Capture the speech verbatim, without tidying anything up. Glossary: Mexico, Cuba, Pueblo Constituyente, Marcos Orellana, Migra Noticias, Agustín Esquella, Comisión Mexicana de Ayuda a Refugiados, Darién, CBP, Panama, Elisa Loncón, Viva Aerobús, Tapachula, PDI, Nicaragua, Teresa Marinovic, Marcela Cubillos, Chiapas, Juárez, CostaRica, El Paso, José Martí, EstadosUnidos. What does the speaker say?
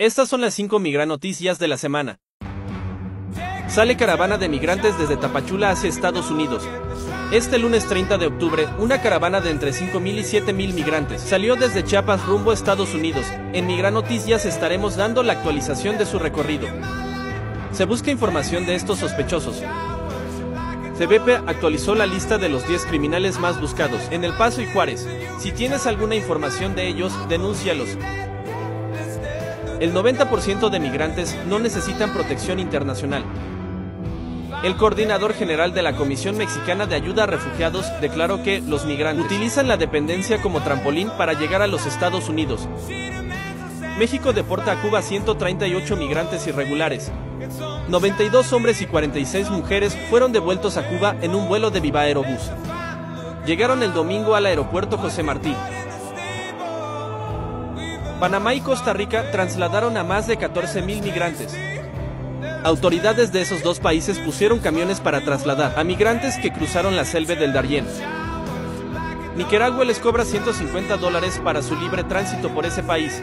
Estas son las cinco Migra Noticias de la semana. Sale caravana de migrantes desde Tapachula hacia Estados Unidos. Este lunes treinta de octubre, una caravana de entre cinco mil y siete mil migrantes salió desde Chiapas rumbo a Estados Unidos. En Migra Noticias estaremos dando la actualización de su recorrido. Se busca información de estos sospechosos. C B P actualizó la lista de los diez criminales más buscados en El Paso y Juárez. Si tienes alguna información de ellos, denúncialos. El noventa por ciento de migrantes no necesitan protección internacional. El coordinador general de la Comisión Mexicana de Ayuda a Refugiados declaró que los migrantes utilizan la dependencia como trampolín para llegar a los Estados Unidos. México deporta a Cuba ciento treinta y ocho migrantes irregulares. noventa y dos hombres y cuarenta y seis mujeres fueron devueltos a Cuba en un vuelo de Viva Aerobús. Llegaron el domingo al aeropuerto José Martí. Panamá y Costa Rica trasladaron a más de catorce mil migrantes. Autoridades de esos dos países pusieron camiones para trasladar a migrantes que cruzaron la selva del Darién. Nicaragua les cobra ciento cincuenta dólares para su libre tránsito por ese país.